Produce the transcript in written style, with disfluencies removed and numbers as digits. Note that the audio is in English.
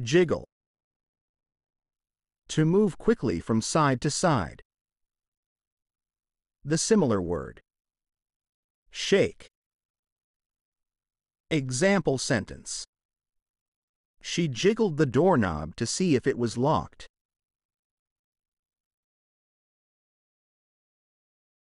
Jiggle. To move quickly from side to side. The similar word. Shake. Example sentence. She jiggled the doorknob to see if it was locked.